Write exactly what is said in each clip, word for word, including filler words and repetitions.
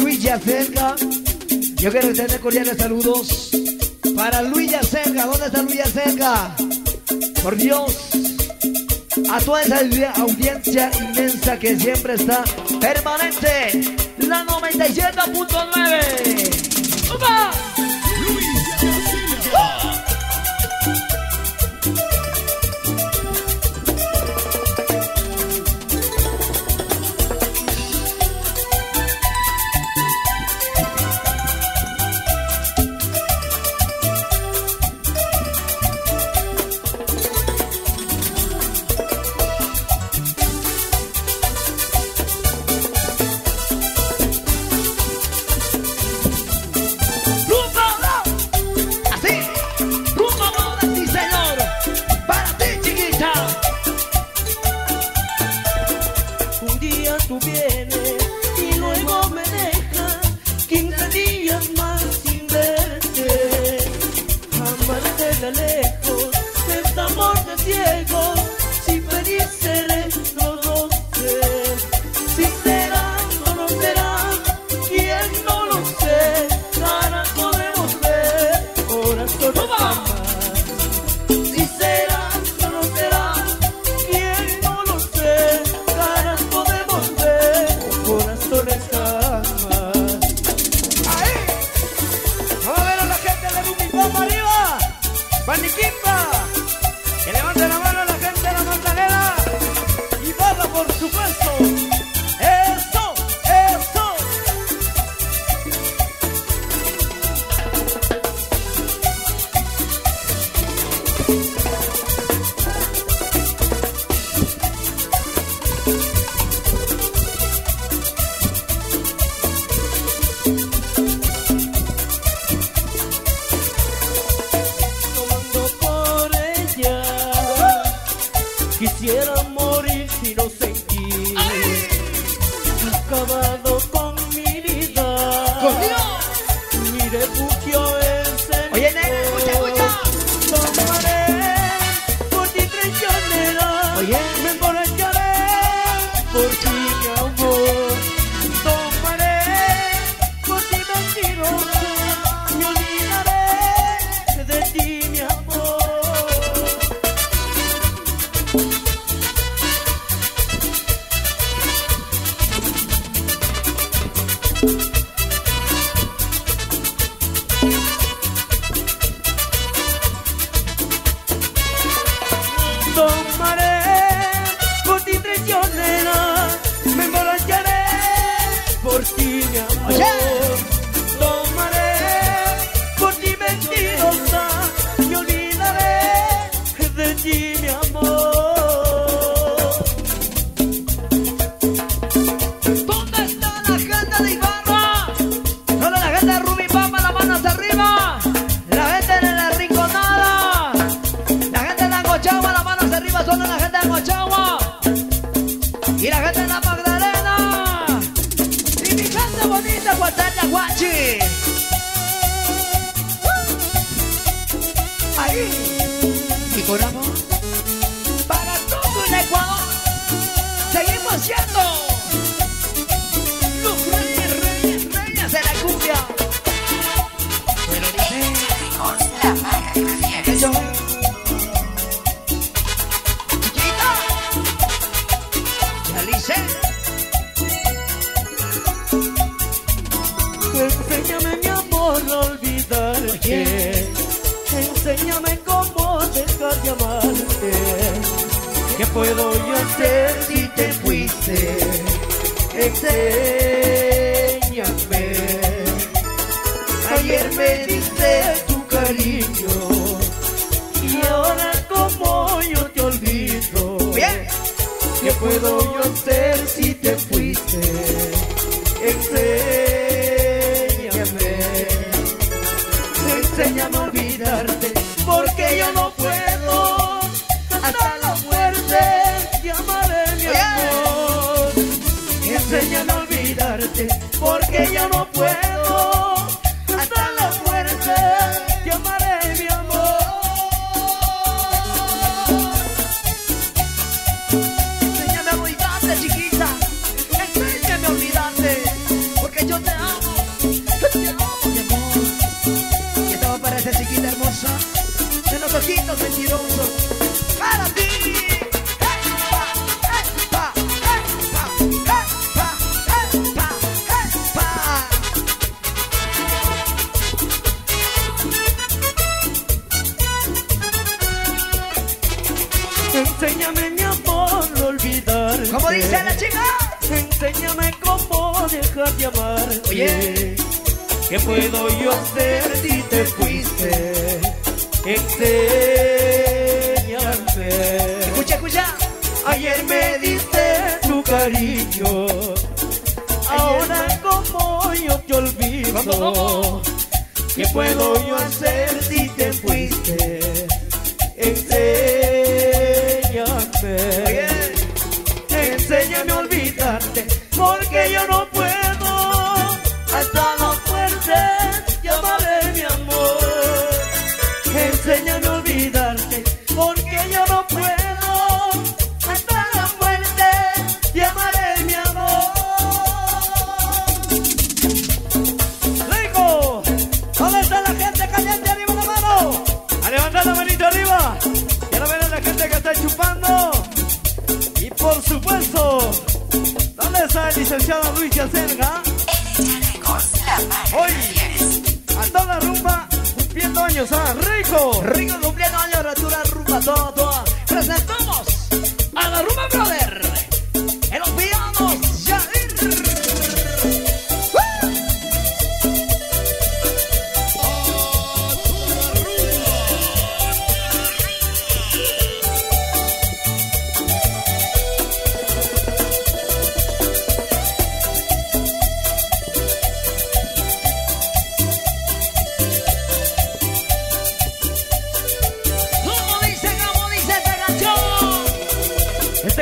Luis Yacerga, yo quiero extender cordiales saludos para Luis Yacerga. ¿Dónde está Luis Yacerga? Por Dios, a toda esa audiencia inmensa que siempre está permanente, la noventa y siete punto nueve. ¡Opa! Luis Yacerga. ¡Oh! Si feliz seré los dos, si acabado con mi vida. ¡Con Dios! Mi refugio es el... Oye, nena, escucha, escucha. No moré por ti traicionera. Oye, me emborracharé por ti, mi amor.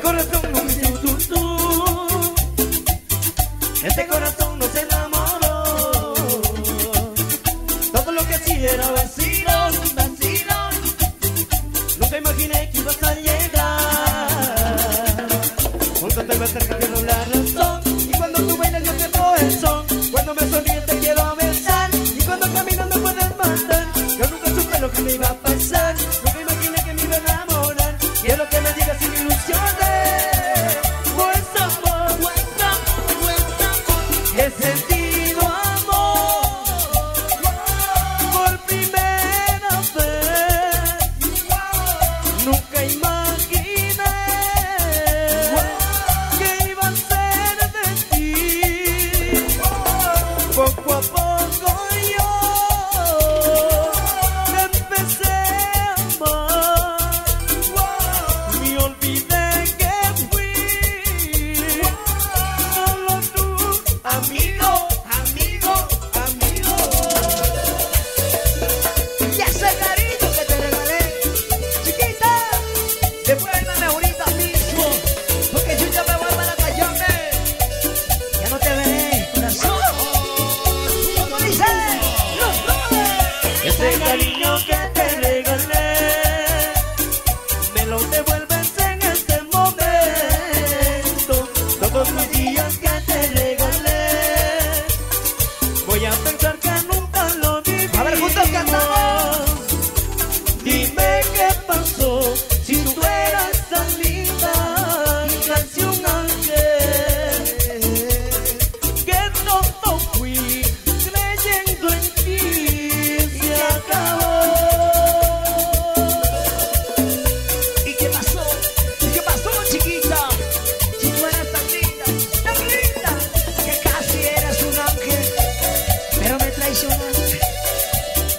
Corre este corazón no se enamoró. Todo lo que hacía era vacilón, vacilón. Nunca imaginé que ibas a llegar. Nunca te vas a cerca de doblar los dos. Y cuando tú bailas yo te doy el son. Cuando me sonríes te quiero besar. Y cuando caminas no puedes matar. Yo nunca supe lo que me iba a pasar. Nunca imaginé que me iba a enamorar. Quiero que me digas sin ilusiones.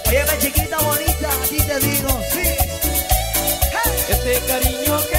Oye, chiquita bonita, a ti te digo, sí. Hey. Este cariño.